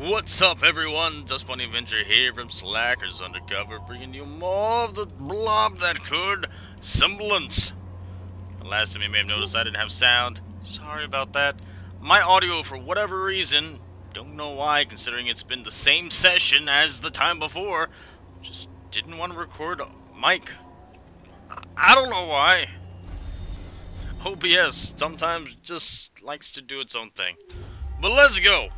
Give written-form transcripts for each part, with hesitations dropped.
What's up, everyone? DustBunny Adventure here from Slackers Undercover, bringing you more of the blob that could, Semblance. The last time you may have noticed I didn't have sound. Sorry about that. My audio, for whatever reason, don't know why, considering it's been the same session as the time before, just didn't want to record a mic. I don't know why. OBS sometimes just likes to do its own thing. But let's go!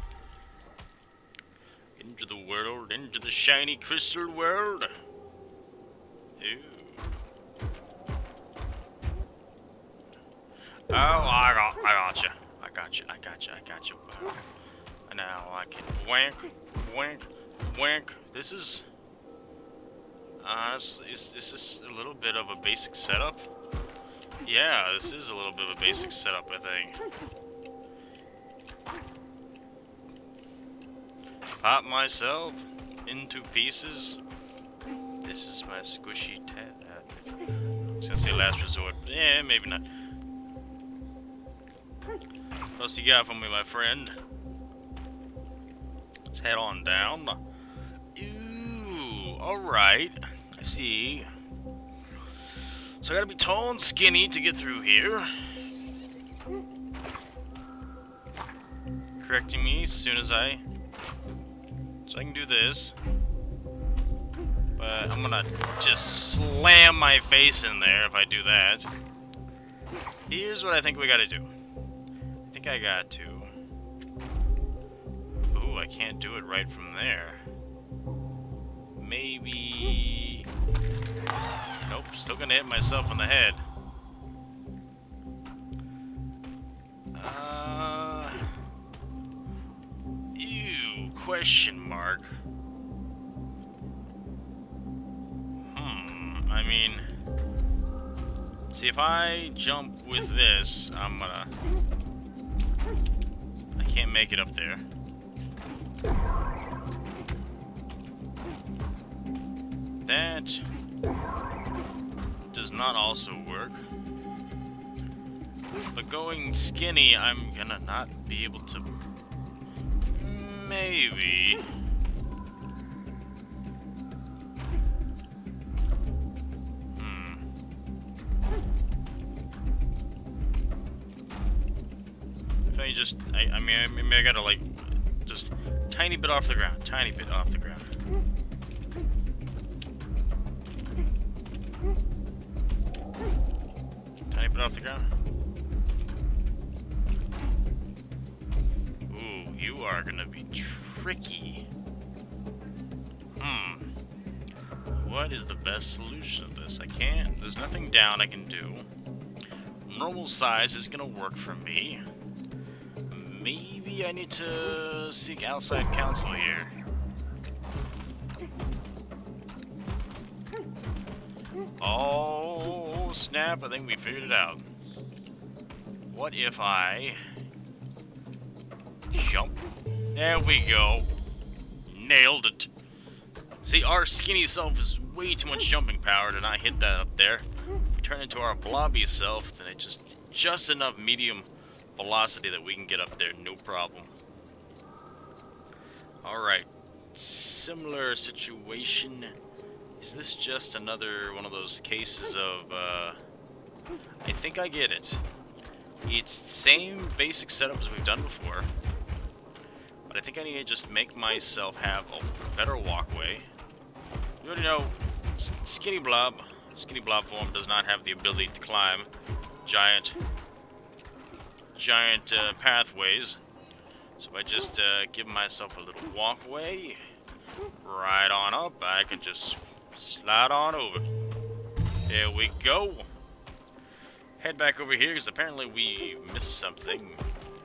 Into the world, into the shiny crystal world. Ew. Oh, I gotcha. Now I can wank. This is... this is a little bit of a basic setup. Yeah, this is a little bit of a basic setup, I think. Pop myself into pieces. This is my squishy tat. I was gonna say last resort. Yeah, maybe not. What else you got for me, my friend? Let's head on down. Ooh, alright. I see. So I gotta be tall and skinny to get through here. Correcting me as soon as I... So I can do this, but I'm gonna just slam my face in there if I do that. Here's what I think we gotta do. I think I got to... Ooh, I can't do it right from there. Maybe... Nope, still gonna hit myself in the head. Question mark. I mean, see, if I jump with this, I'm gonna... I can't make it up there. That does not also work. But going skinny, I'm gonna not be able to... Maybe. If I just, I mean, I gotta like, just tiny bit off the ground, tiny bit off the ground. Tiny bit off the ground. You are gonna be tricky. What is the best solution of this? I can't. There's nothing down I can do. Normal size is gonna work for me. Maybe I need to seek outside counsel here. Oh snap, I think we figured it out. What if I... jump. There we go. Nailed it. See, our skinny self is way too much jumping power to not hit that up there. If we turn into our blobby self, then it's just enough medium velocity that we can get up there, no problem. Alright. Similar situation. Is this just another one of those cases of, I think I get it. It's the same basic setup as we've done before. I think I need to just make myself have a better walkway. You already know, skinny blob form does not have the ability to climb giant pathways. So if I just give myself a little walkway, right on up, I can just slide on over. There we go. Head back over here, because apparently we missed something.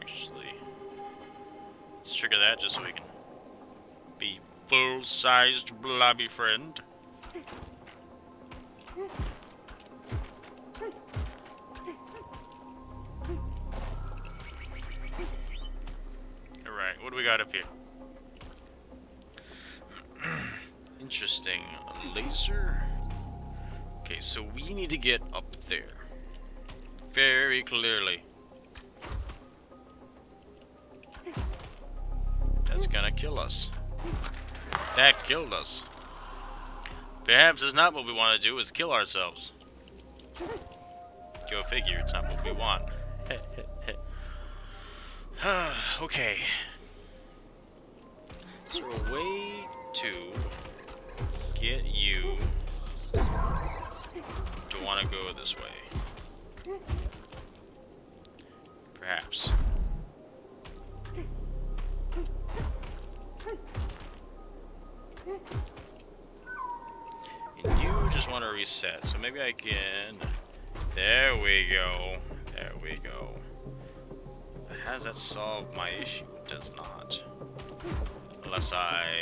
Actually. Let's trigger that just so we can be full-sized blobby friend. Alright, what do we got up here? Interesting. A laser? Okay, so we need to get up there. Very clearly. It's gonna to kill us. That killed us. Perhaps it's not what we want to do, is kill ourselves. Go figure, it's not what we want. Okay. So a way to get you to want to go this way. Perhaps. And you just want to reset, so maybe I can... There we go. There we go. How does that solve my issue? It does not. Unless I...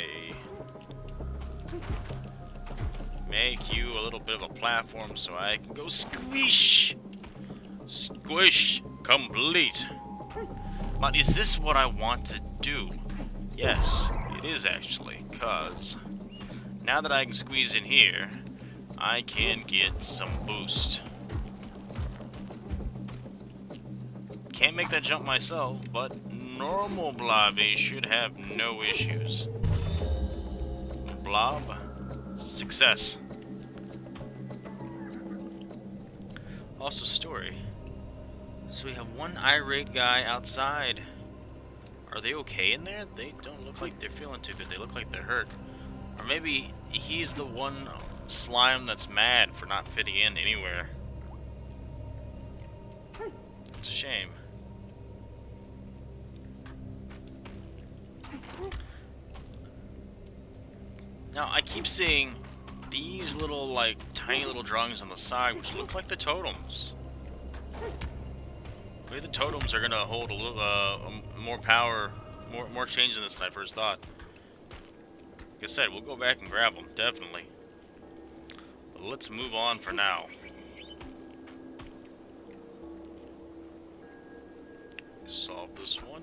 make you a little bit of a platform so I can go squish! Squish complete! But is this what I want to do? Yes, it is actually, cause... now that I can squeeze in here, I can get some boost. Can't make that jump myself, but normal Blobby should have no issues. Blob, success. Also story. So we have one irate guy outside. Are they okay in there? They don't look like they're feeling too good. They look like they're hurt. Or maybe he's the one slime that's mad for not fitting in anywhere. It's a shame. Now, I keep seeing these little, like, tiny little drawings on the side, which look like the totems. Maybe the totems are gonna hold a little, more power, more change in this than I first thought. Like I said, we'll go back and grab them, definitely. But let's move on for now. Solve this one.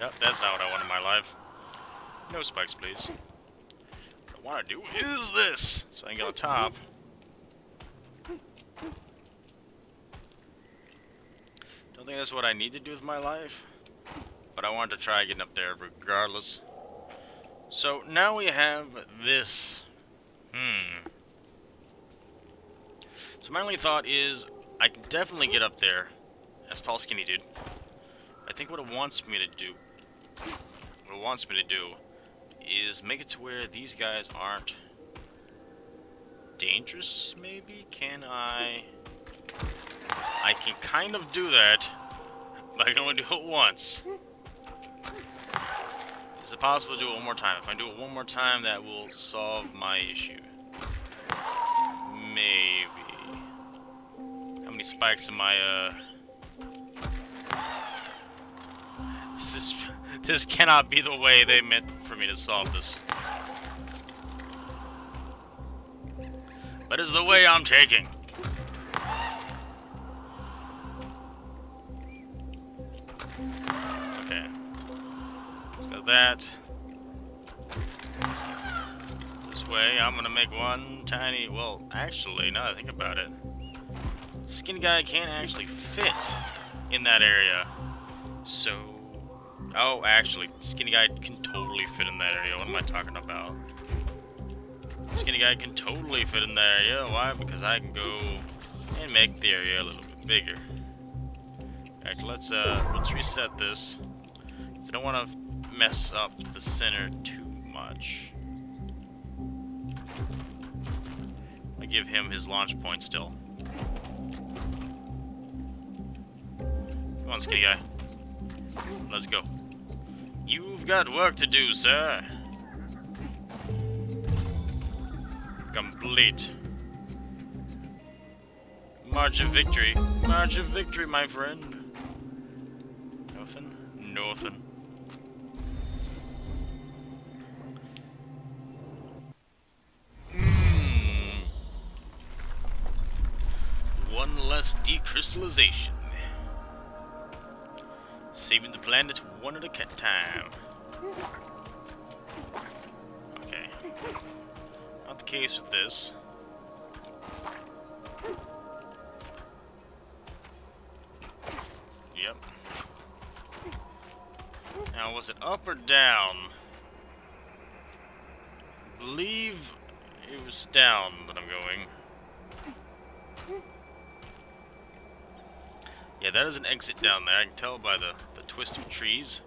Yep, that's not what I want in my life. No spikes, please. What I want to do is this, so I can get on top. Don't think that's what I need to do with my life, but I wanted to try getting up there regardless. So now we have this. So my only thought is, I can definitely get up there. That's tall, skinny dude. I think what it wants me to do, is make it to where these guys aren't dangerous. Maybe can I can kind of do that, but I can only do it once. Is it possible to do it one more time? If I do it one more time, that will solve my issue. Maybe. How many spikes am I, This cannot be the way they meant for me to solve this. But it's the way I'm taking. Okay. So that. This way, I'm gonna make one tiny... well, actually, now that I think about it, skinny guy can't actually fit in that area. So... oh, actually, skinny guy can totally fit in that area. What am I talking about? Skinny guy can totally fit in that area. Why? Because I can go and make the area a little bit bigger. Alright, let's reset this. I don't want to mess up the center too much. I give him his launch point still. Come on, skinny guy. Let's go. You've got work to do, sir. Complete. March of victory. March of victory, my friend. Nothing. Nothing. One less decrystallization. Saving the planet one at a time. case with this. Yep. Now, was it up or down? I believe it was down that I'm going. Yeah, that is an exit down there. I can tell by the twist of trees,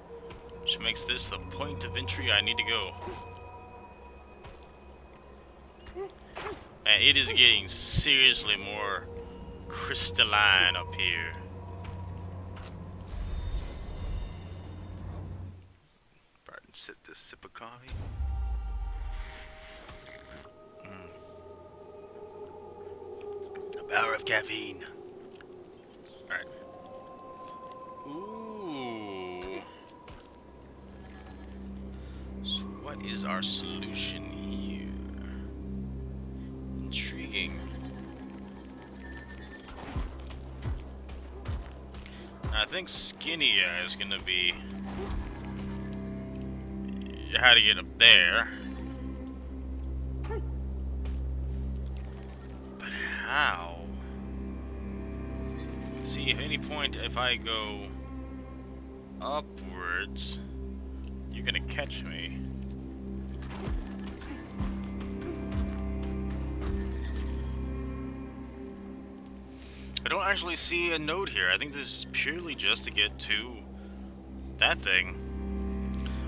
which makes this the point of entry I need to go. Man, it is getting seriously more crystalline up here. Barton, sit this sip of coffee. The power of caffeine. Alright. Ooh. So what is our solution here? Intriguing. I think Skinny is gonna be how to get up there. But how? See, at any point, if I go upwards, you're gonna catch me. I don't actually see a node here. I think this is purely just to get to that thing.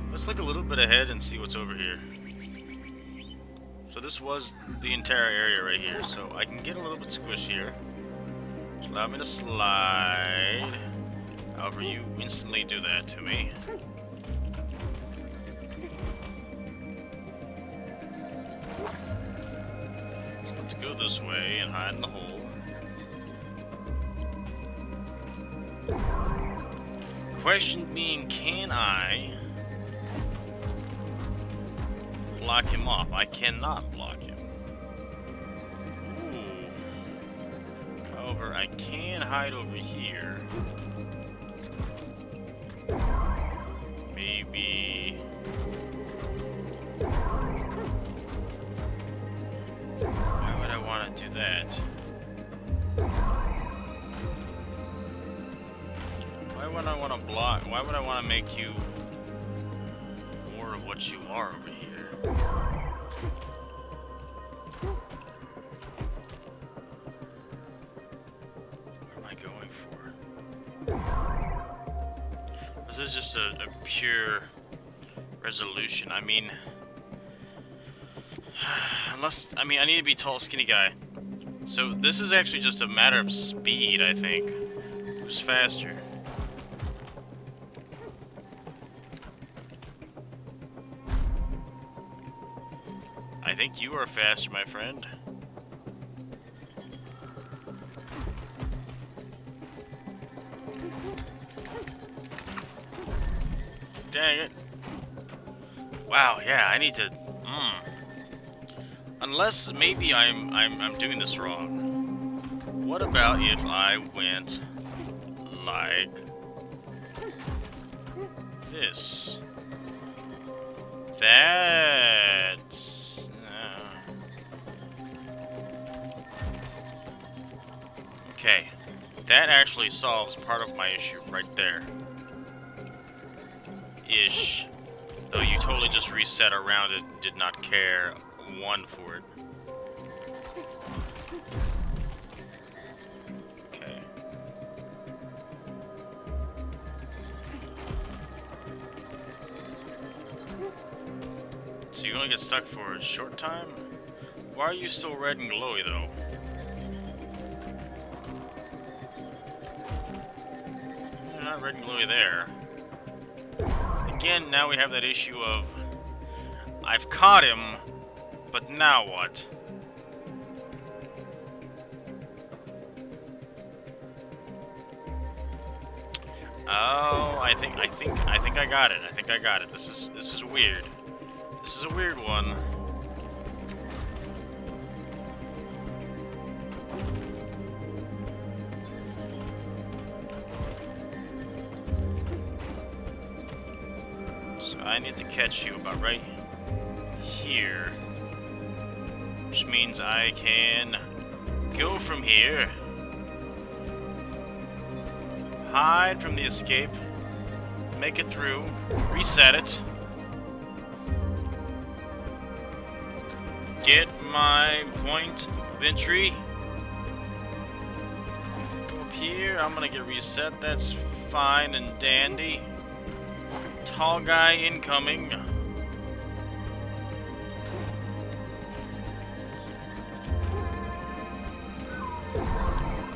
Let's look a little bit ahead and see what's over here. So this was the entire area right here, so I can get a little bit squished here. Allow me to slide. However, you instantly do that to me. So let's go this way and hide in the hole. Question being, can I block him off? I cannot block him. However, I can hide over here. Maybe. Why would I want to do that? Why would I want to block? Why would I want to make you more of what you are over here? This is just a pure resolution. I mean, I need to be tall, skinny guy. So this is actually just a matter of speed, I think. Who's faster? I think you are faster, my friend. Dang it. Wow, yeah, I need to unless maybe I'm doing this wrong. What about if I went like this? That's okay. That actually solves part of my issue right there. Ish. Though you totally just reset around it, did not care one for it. Okay. So you only get stuck for a short time? Why are you still red and glowy though? You're not red and glowy there. Again, now we have that issue of I've caught him, but now what? Oh, I think I got it. I think I got it. This is weird. This is a weird one. I need to catch you about right here. which means I can go from here, hide from the escape, make it through, reset it, get my point of entry. Up here, I'm gonna get reset, that's fine and dandy. Tall guy incoming.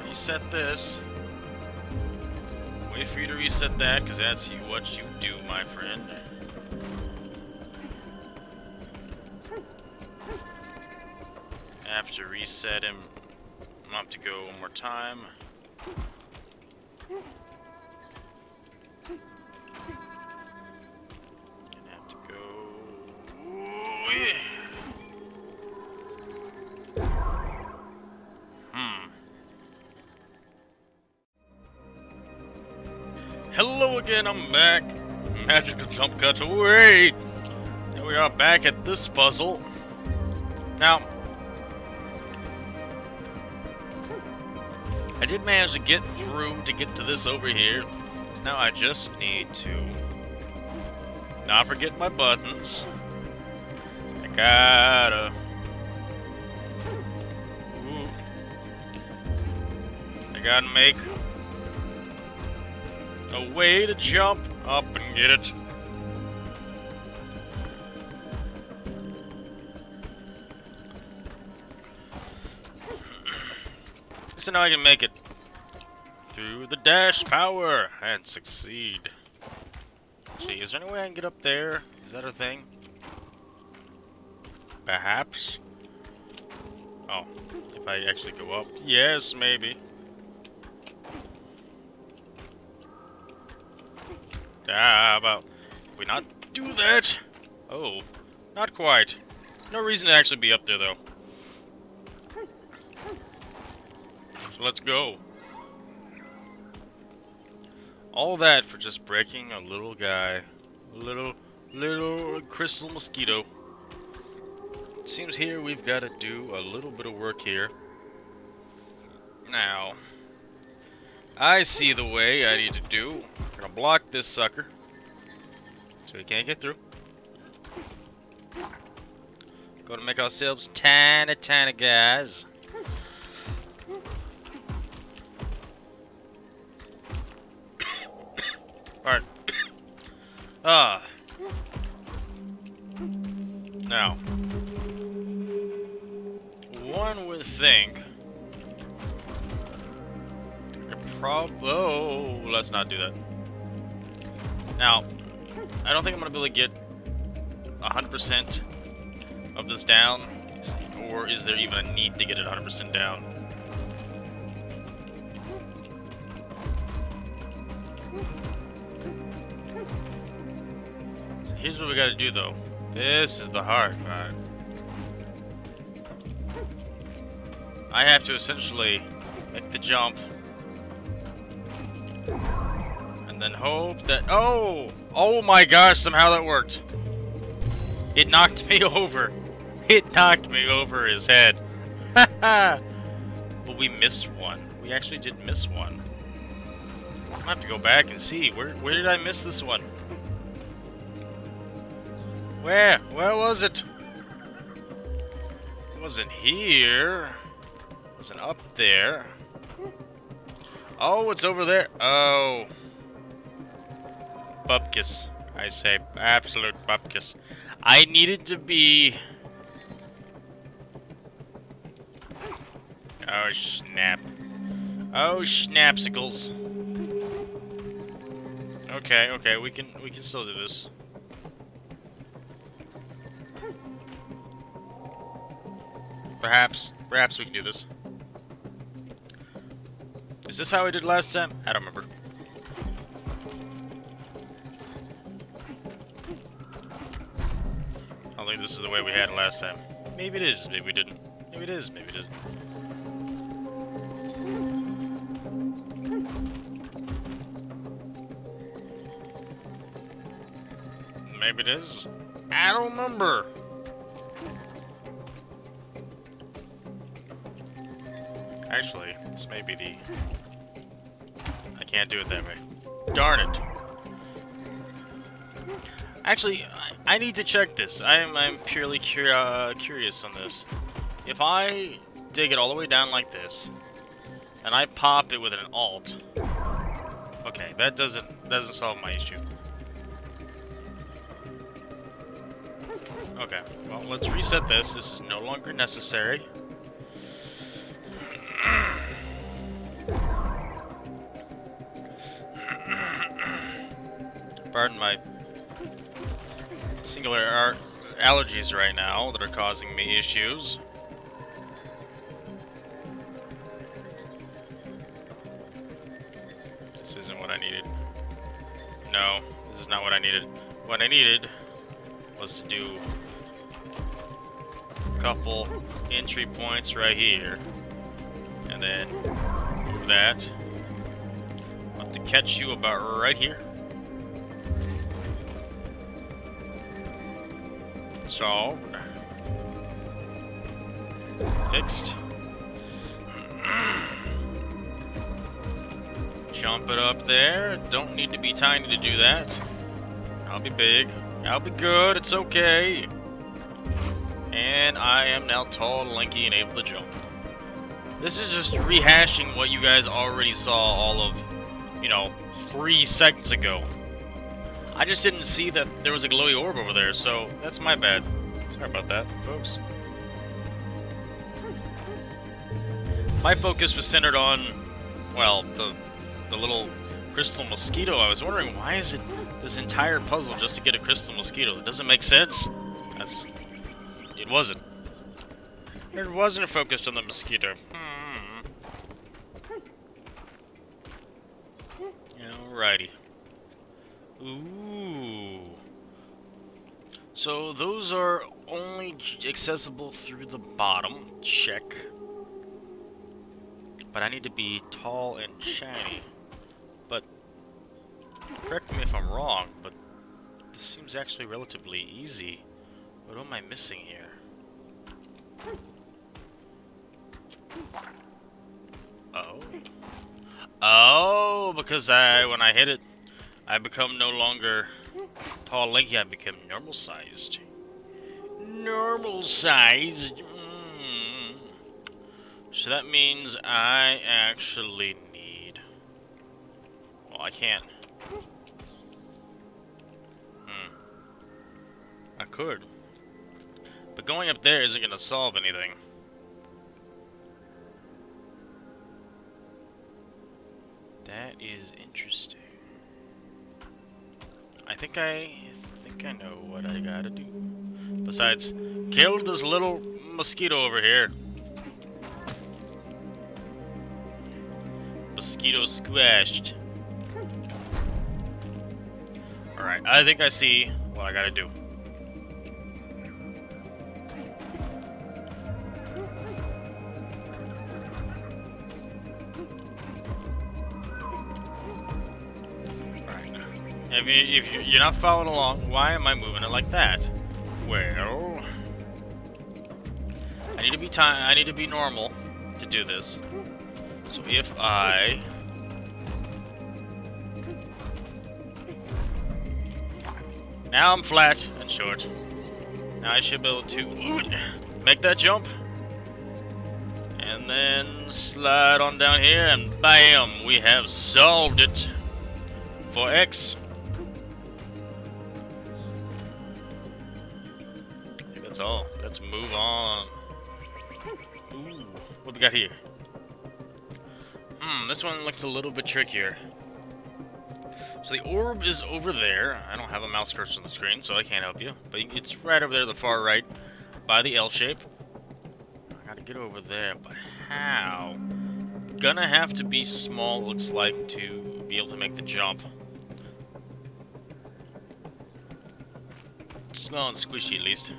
Reset this. Wait for you to reset that, because that's what you do, my friend. After reset him, I'm gonna have to go one more time. Hello again, I'm back. Magical jump cuts away. Here we are back at this puzzle. Now, I did manage to get through to get to this over here. Now I just need to not forget my buttons. I gotta... Ooh. I gotta make a way to jump up and get it. So now I can make it through the dash power and succeed. See, is there any way I can get up there? Is that a thing? Perhaps. Oh, if I actually go up. Yes, maybe. Ah, about we not do that. Oh, not quite. No reason to actually be up there though. So let's go. All that for just breaking a little guy, little crystal mosquito. It seems here we've got to do a little bit of work here. Now, I see the way I need to do. I'm gonna block this sucker so we can't get through. Gonna make ourselves tiny guys. Alright. Now, one would think I could probably... Oh, let's not do that. Now, I don't think I'm going to be able to get 100% of this down, or is there even a need to get it 100% down? So here's what we got to do, though. This is the hard part. I have to essentially make the jump. And hope that... Oh! Oh my gosh, somehow that worked. It knocked me over. It knocked me over his head. Haha! But we missed one. We actually did miss one. I'll have to go back and see. Where did I miss this one? Where? Where was it? It wasn't here. It wasn't up there. Oh, it's over there. Oh... Bupkis, I say. Absolute bupkis. I needed to be... Oh, snap. Oh, snapsicles. Okay, okay, we can still do this. Perhaps we can do this. Is this how we did last time? I don't remember. I think this is the way we had it last time. Maybe it is, maybe we didn't. Maybe it is, maybe it isn't. Maybe it is. I don't remember. Actually, this may be the... I can't do it that way. Darn it. Actually, I need to check this. I'm purely curious on this. If I dig it all the way down like this, and I pop it with an alt... Okay, that doesn't solve my issue. Okay, well, let's reset this. This is no longer necessary. Pardon my... singular allergies right now that are causing me issues. This isn't what I needed. No, this is not what I needed. What I needed was to do a couple entry points right here and then move that. I'll have to catch you about right here. Solved. Fixed. Jump it up there. Don't need to be tiny to do that. I'll be big. I'll be good. It's okay. And I am now tall, lanky, and able to jump. This is just rehashing what you guys already saw all of, 3 seconds ago. I just didn't see that there was a glowy orb over there, so that's my bad. Sorry about that, folks. My focus was centered on, well, the little crystal mosquito. I was wondering, why is it this entire puzzle just to get a crystal mosquito? It doesn't make sense. It wasn't. It wasn't focused on the mosquito. Alrighty. Ooh. So those are only accessible through the bottom. Check. But I need to be tall and shiny. But, correct me if I'm wrong, but this seems actually relatively easy. What am I missing here? Oh. Oh, because when I hit it, I become no longer tall, lanky. I become normal-sized. Normal-sized. So that means I actually need... Well, I can't. I could. But going up there isn't going to solve anything. That is interesting. I think I know what I gotta do. Besides, kill this little mosquito over here. Mosquito squashed. Alright, I think I see what I gotta do. If you're not following along, why am I moving it like that? Well, I need to be normal to do this. So if I now I'm flat and short. Now I should be able to make that jump, and then slide on down here, and bam, we have solved it for X. Oh, let's move on. Ooh, what we got here? This one looks a little bit trickier. So the orb is over there. I don't have a mouse cursor on the screen, so I can't help you. But it's right over there, the far right, by the L shape. I gotta get over there, but how? Gonna have to be small, looks like, to be able to make the jump. Small and squishy, at least.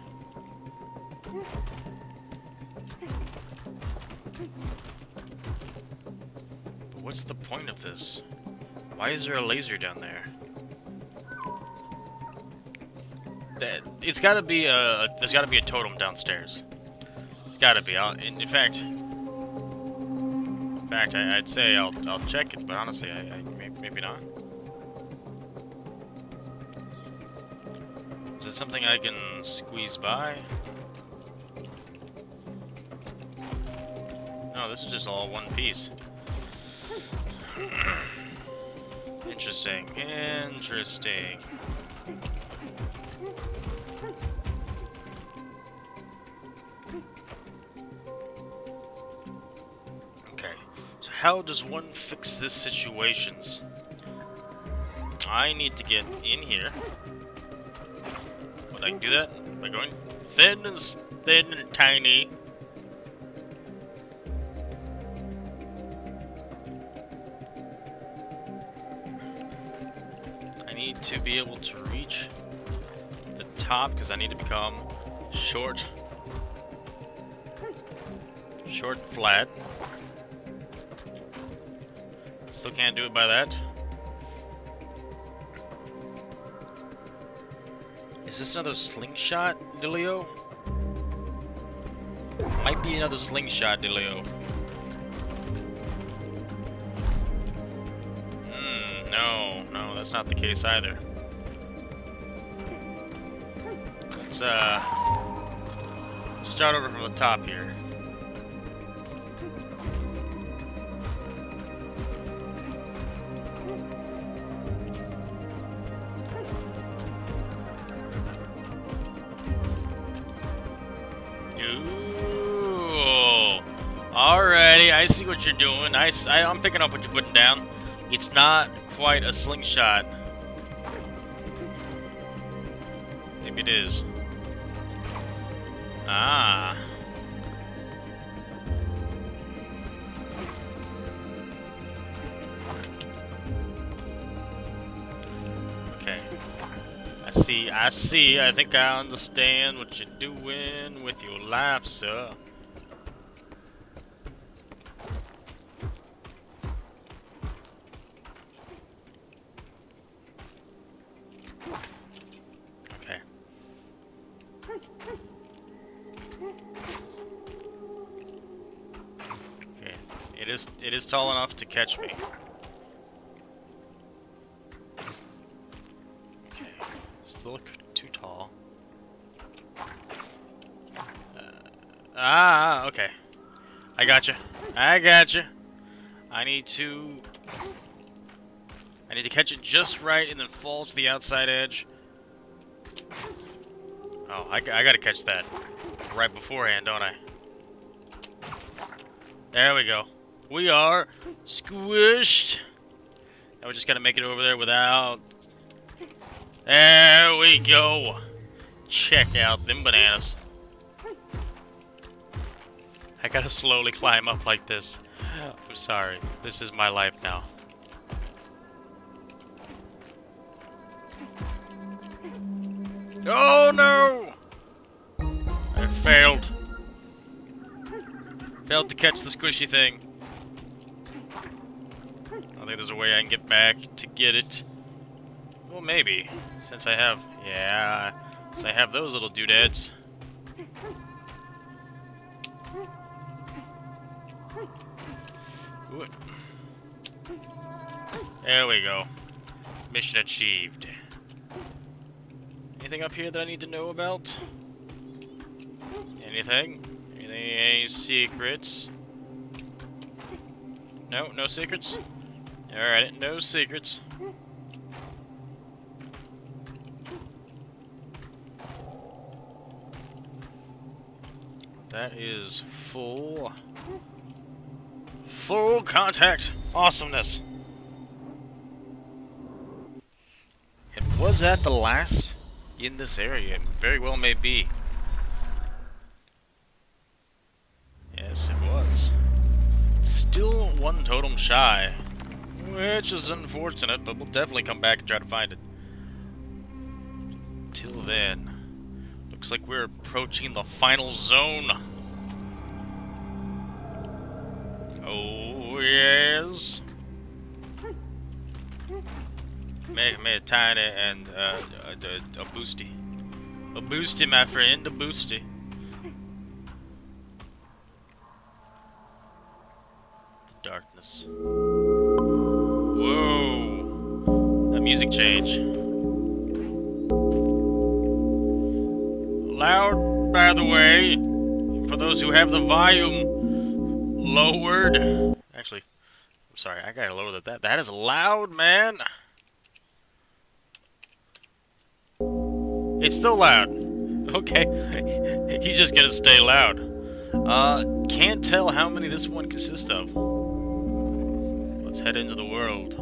But what's the point of this? Why is there a laser down there? There's gotta be a totem downstairs. It's gotta be. In fact, fact, I'd say I'll check it, but honestly, maybe not. Is it something I can squeeze by? No, this is just all one piece. Interesting, interesting. Okay, so how does one fix this situations? I need to get in here. Would I do that by going thin and tiny? To be able to reach the top, because I need to become short flat. Still can't do it by that. Is this another slingshot dealio? Might be another slingshot dealio. No, that's not the case either. Let's start over from the top here. Ooh, alrighty, I see what you're doing. I'm picking up what you're putting down. It's not quite a slingshot. Maybe it is. Ah. Okay. I see. I think I understand what you're doing with your life, sir. It is tall enough to catch me. Okay, still too tall. Okay. I gotcha. I need to catch it just right and then fall to the outside edge. Oh, I gotta catch that right beforehand, don't I? There we go. We are squished. Now we just gotta make it over there without. There we go. Check out them bananas. I gotta slowly climb up like this. I'm sorry. This is my life now. Oh no! I failed. Failed to catch the squishy thing. I think there's a way I can get back to get it. Well, maybe. Since I have those little doodads. Ooh. There we go. Mission achieved. Anything up here that I need to know about? Anything? Any secrets? No secrets? Alright, no secrets. That is full contact awesomeness. And was that the last in this area? It very well may be. Yes, it was. Still one totem shy. Which is unfortunate, but we'll definitely come back and try to find it. Till then, looks like we're approaching the final zone. Oh, yes. Make a tiny and a boosty. A boosty, my friend, a boosty. Dark this. Whoa! That music change. Loud, by the way, for those who have the volume lowered. Actually, I'm sorry, I gotta lower that. That is loud, man! It's still loud. Okay. He's just gonna stay loud. Can't tell how many this one consists of. Let's head into the world.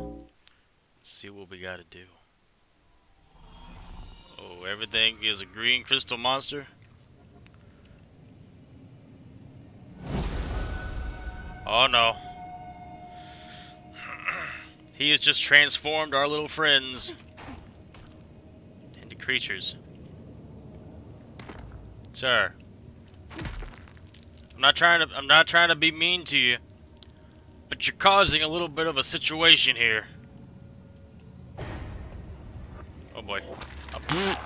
Let's see what we gotta do. Oh, everything is a green crystal monster. Oh no. He has just transformed our little friends into creatures. Sir, I'm not trying to be mean to you, but you're causing a little bit of a situation here. Oh boy. Okay,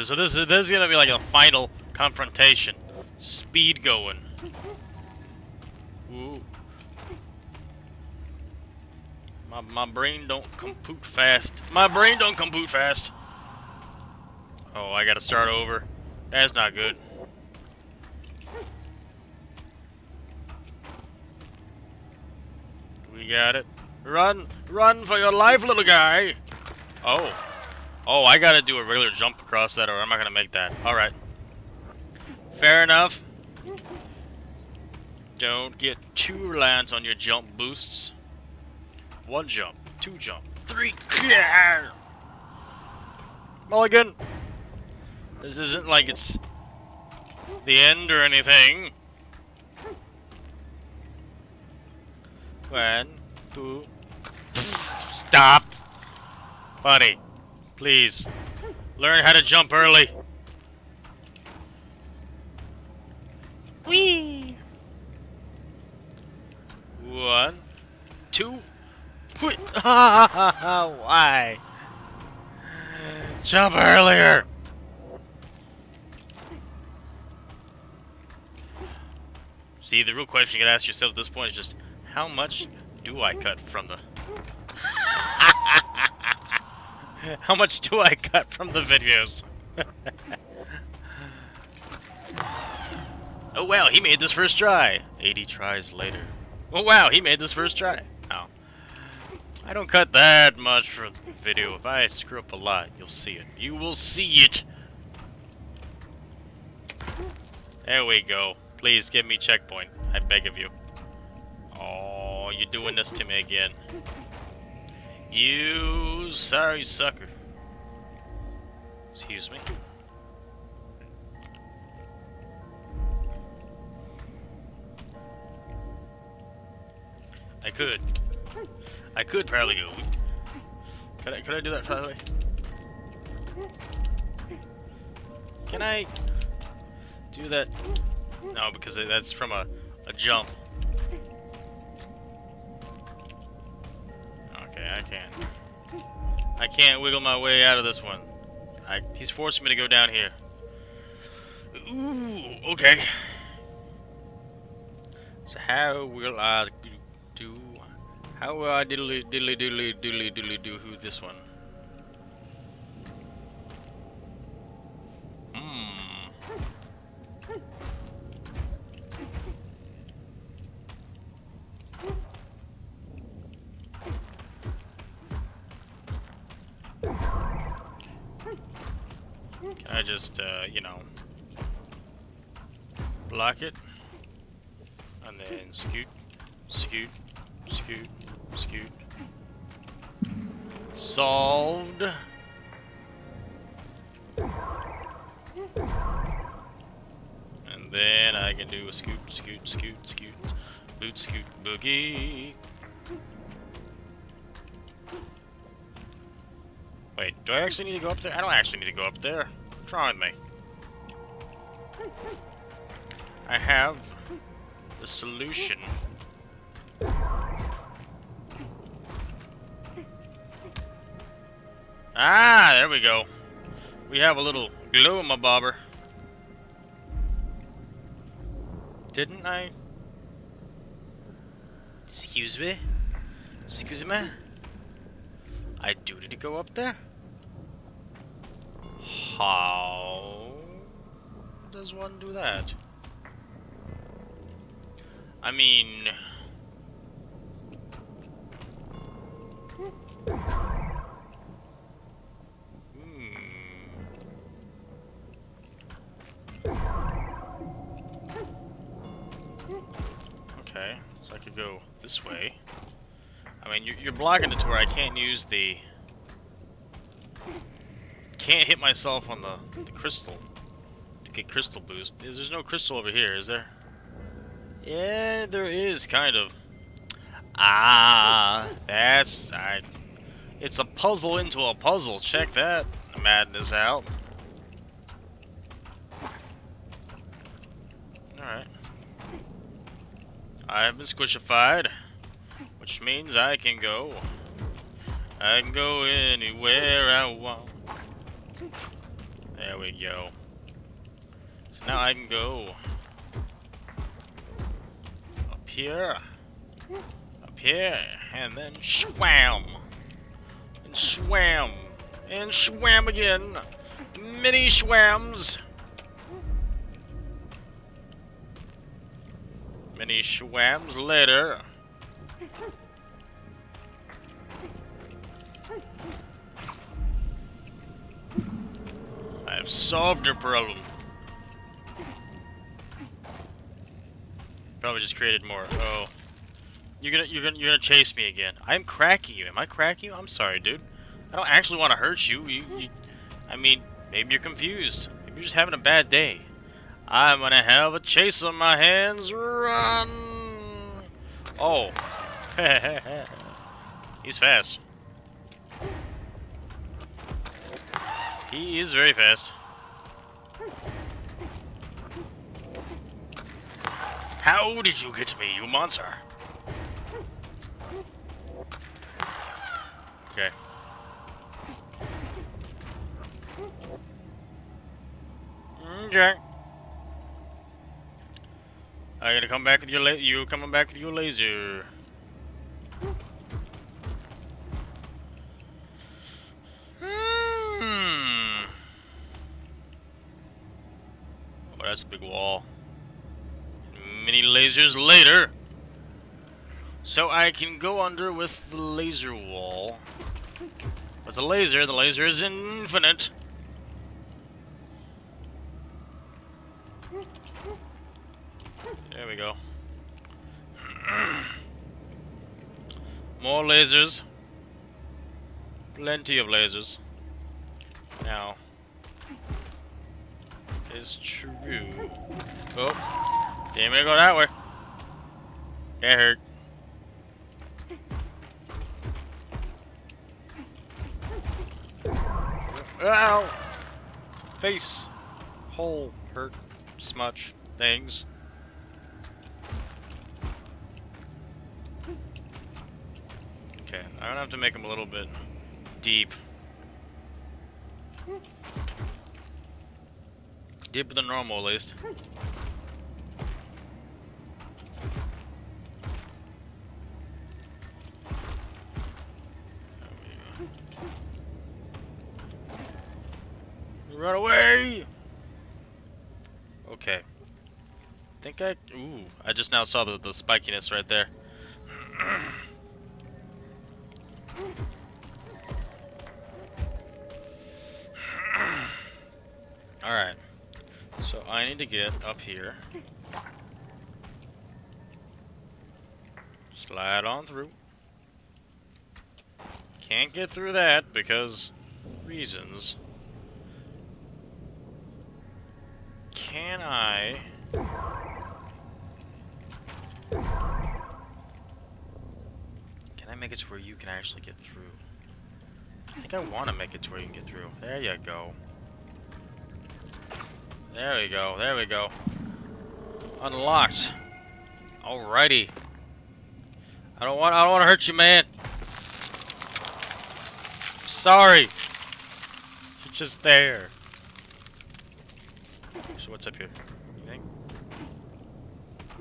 so this is gonna be like a final confrontation. Speed going. Ooh. My brain don't compute fast. My brain don't compute fast. Oh, I gotta start over. That's not good. We got it. Run! Run for your life, little guy! Oh. Oh, I gotta do a regular jump across that or I'm not gonna make that. Alright. Fair enough. Don't get too reliant on your jump boosts. One jump. Two jump. Three. Yeah. Mulligan! This isn't like it's the end or anything. 1, 2. Stop! Buddy, please. Learn how to jump early. Whee! 1, 2. Why? Jump earlier! See, the real question you gotta ask yourself at this point is just, how much do I cut from the... How much do I cut from the videos? Oh wow, he made this first try! 80 tries later. Oh wow, he made this first try! Oh. I don't cut that much from the video. If I screw up a lot, you'll see it. You will see it! There we go. Please give me checkpoint. I beg of you. Oh, you're doing this to me again. You sorry sucker. Excuse me. I could probably go. Could I do that, by the way? Can I do that? No, because that's from a jump. Okay, I can't wiggle my way out of this one. He's forcing me to go down here. Ooh, okay. So how will I do? How will I diddly do this one? I just, you know, block it, and then scoot, scoot, scoot, scoot. Solved. And then I can do a scoot, scoot, scoot, scoot, boot, scoot, boogie. Wait, do I actually need to go up there? I don't actually need to go up there. What's wrong with me? I have the solution. Ah, there we go. We have a little glow in my bobber. Didn't I? Excuse me? Excuse me? I do need to go up there? How does one do that? I mean... Okay, so I could go this way. I mean, you're blocking it to where I can't use the... Can't hit myself on the crystal to get crystal boost. There's no crystal over here, is there? Yeah, there is, kind of. Ah, that's... it's a puzzle into a puzzle. Check that madness out. Alright. I've been squishified, which means I can go. I can go anywhere I want. There we go. So now I can go up here, and then swam, and swam, and swam again. Mini swams. Many swams later. I've solved your problem. Probably just created more. Oh, you're gonna chase me again. I'm cracking you. Am I cracking you? I'm sorry, dude. I don't actually want to hurt you. I mean, maybe you're confused. Maybe you're just having a bad day. I'm gonna have a chase on my hands. Run! Oh, he's fast. He is very fast. How did you get to me, you monster? Okay. Okay. I'm gonna come back with your laser. Hmm. Oh, that's a big wall. Many lasers later. So I can go under with the laser wall. With the laser is infinite. There we go. More lasers. Plenty of lasers. Now, it's true. Oh, damn it, go that way. That hurt. Ow! Face. Hole. Hurt. Smudge. Things. Okay, I'm gonna have to make them a little bit deep. Deeper than normal, at least. Run away! Okay. I think I... Ooh, I just now saw the spikiness right there. Alright, so I need to get up here. Slide on through. Can't get through that because reasons. Can I... Can I make it to where you can actually get through? I think I want to make it to where you can get through. There you go. There we go, there we go. Unlocked. Alrighty. I don't want to hurt you, man. Sorry. You're just there. So what's up here? Anything?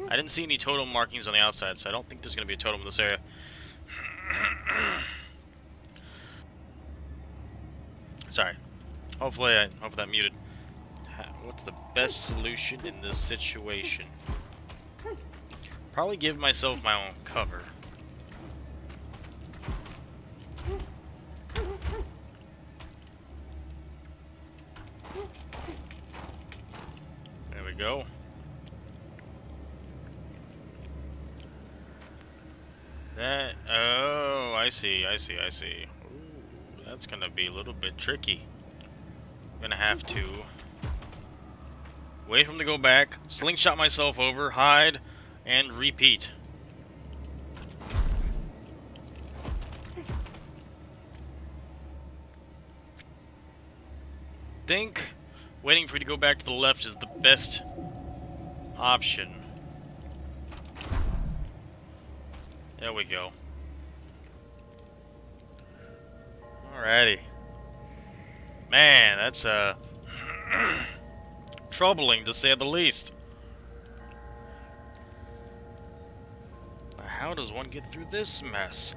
I didn't see any totem markings on the outside, so I don't think there's going to be a totem in this area. Sorry. Hopefully I hope that muted. What's the best solution in this situation? Probably give myself my own cover. There we go. That, oh, I see. Ooh, that's gonna be a little bit tricky. I'm gonna have to wait for him to go back, slingshot myself over, hide, and repeat. I think waiting for you to go back to the left is the best option. There we go. Alrighty. Man, that's troubling to say the least. How does one get through this mess?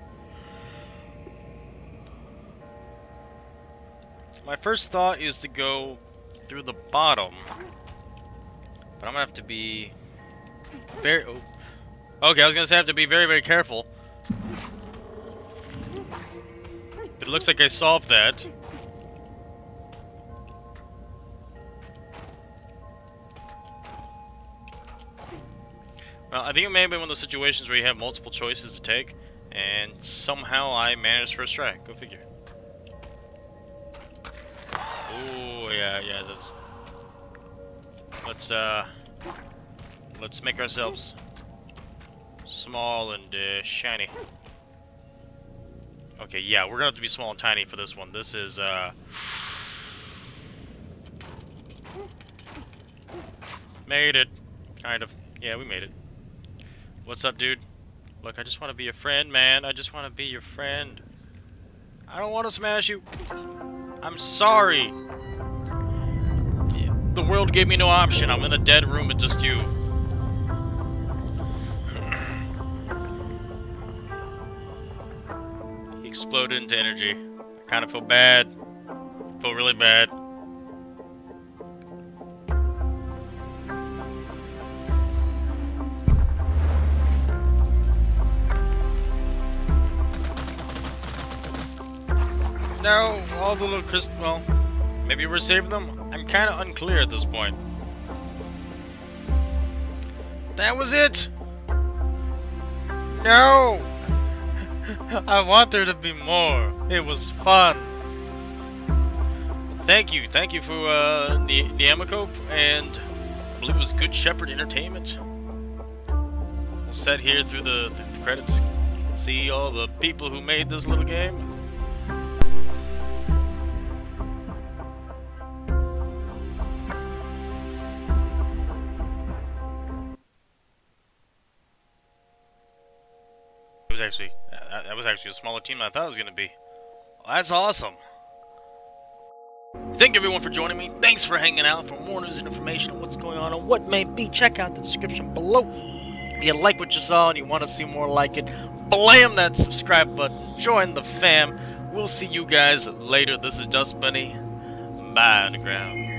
My first thought is to go through the bottom, but I'm gonna have to be very... Oh. Okay, I was gonna say I have to be very, very careful. But it looks like I solved that. Well, I think it may have been one of those situations where you have multiple choices to take, and somehow I managed first try. Go figure. Oh yeah. Let's make ourselves small and shiny. Okay, yeah, we're gonna have to be small and tiny for this one. This is made it, kind of. Yeah, we made it. What's up, dude? Look, I just want to be your friend, man. I just want to be your friend. I don't want to smash you. I'm sorry. The world gave me no option. I'm in a dead room with just you. He exploded into energy. I kind of feel bad. I feel really bad. Now, all the little crystals, well, maybe we're saving them? I'm kind of unclear at this point. That was it! No! I want there to be more. It was fun. Thank you for Nyamakop, and I believe it was Good Shepherd Entertainment. We'll set here through the credits, see all the people who made this little game. That was actually a smaller team than I thought it was going to be. Well, that's awesome. Thank everyone for joining me. Thanks for hanging out. For more news and information on what's going on and what may be, check out the description below. If you like what you saw and you want to see more like it, blam that subscribe button. Join the fam. We'll see you guys later. This is DustBunny. Bye, Underground.